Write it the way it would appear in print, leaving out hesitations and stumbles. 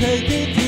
take it.